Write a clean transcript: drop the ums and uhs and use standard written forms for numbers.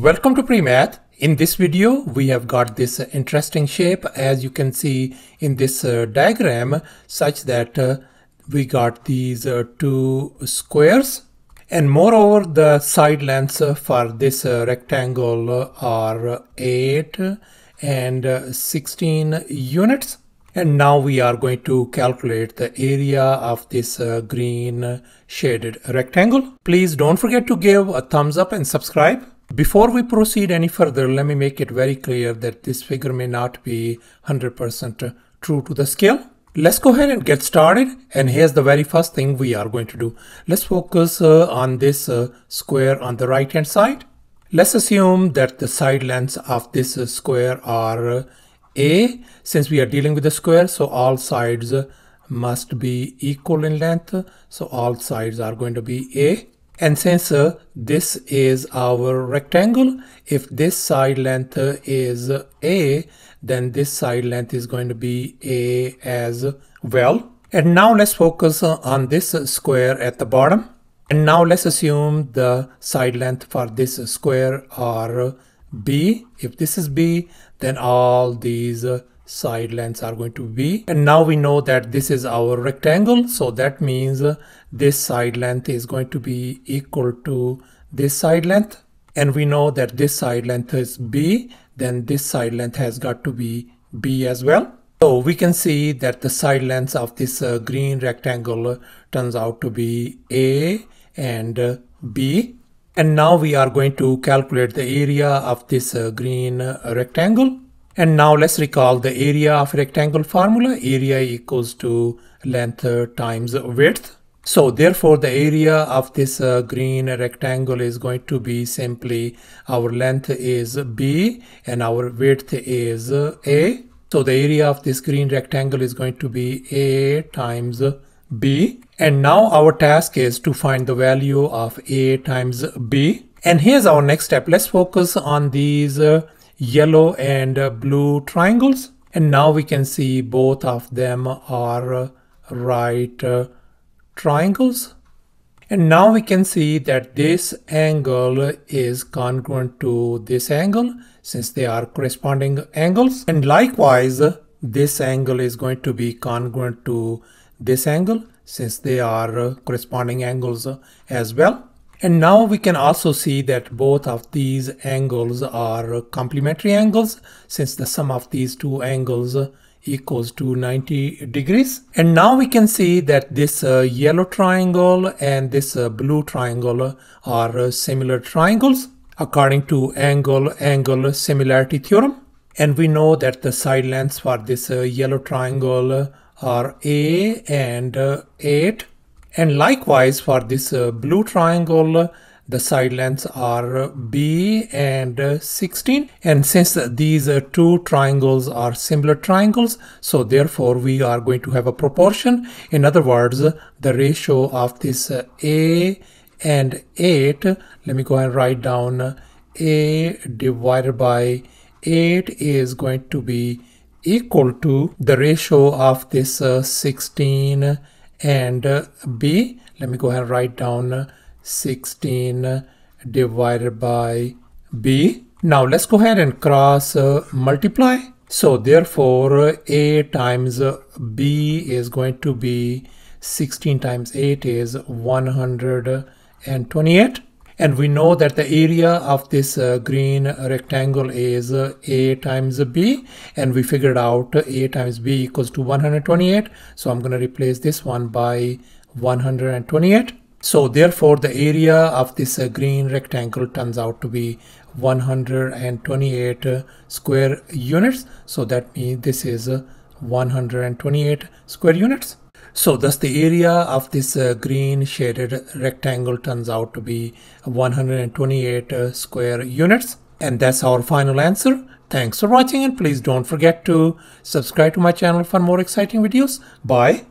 Welcome to PreMath. In this video we have got this interesting shape, as you can see in this diagram, such that we got these two squares, and moreover the side lengths for this rectangle are 8 and 16 units. And now we are going to calculate the area of this green shaded rectangle. Please don't forget to give a thumbs up and subscribe. Before we proceed any further, let me make it very clear that this figure may not be 100% true to the scale. Let's go ahead and get started, and here's the very first thing we are going to do. Let's focus on this square on the right hand side. Let's assume that the side lengths of this square are A. Since we are dealing with a square, so all sides must be equal in length, so all sides are going to be A. And since this is our rectangle, if this side length is A, then this side length is going to be A as well. And now let's focus on this square at the bottom. And now let's assume the side length for this square are B. If this is B, then all these side lengths are going to be. And now we know that this is our rectangle, so that means this side length is going to be equal to this side length. And we know that this side length is B, then this side length has got to be B as well. So we can see that the side lengths of this green rectangle turns out to be A and B. And now we are going to calculate the area of this green rectangle. And now let's recall the area of rectangle formula. Area equals to length times width. So therefore the area of this green rectangle is going to be simply our length is B and our width is A. So the area of this green rectangle is going to be A times B. And now our task is to find the value of A times B. And here's our next step. Let's focus on these yellow and blue triangles. And now we can see both of them are right triangles. And now we can see that this angle is congruent to this angle, since they are corresponding angles. And likewise, this angle is going to be congruent to this angle, since they are corresponding angles as well. And now we can also see that both of these angles are complementary angles, since the sum of these two angles equals to 90 degrees. And now we can see that this yellow triangle and this blue triangle are similar triangles according to angle similarity theorem. And we know that the side lengths for this yellow triangle are A and 8. And likewise for this blue triangle, the side lengths are B and 16. And since these two triangles are similar triangles, so therefore we are going to have a proportion. In other words, the ratio of this A and 8, let me go and write down A divided by 8 is going to be equal to the ratio of this 16 and B. Let me go ahead and write down 16 divided by B. Now let's go ahead and cross multiply. So therefore A times B is going to be 16 times 8 is 128. And we know that the area of this green rectangle is A times B, and we figured out A times B equals to 128. So I'm going to replace this one by 128. So therefore the area of this green rectangle turns out to be 128 square units. So that means this is 128 square units. So thus the area of this green shaded rectangle turns out to be 128 square units. And that's our final answer. Thanks for watching, and please don't forget to subscribe to my channel for more exciting videos. Bye.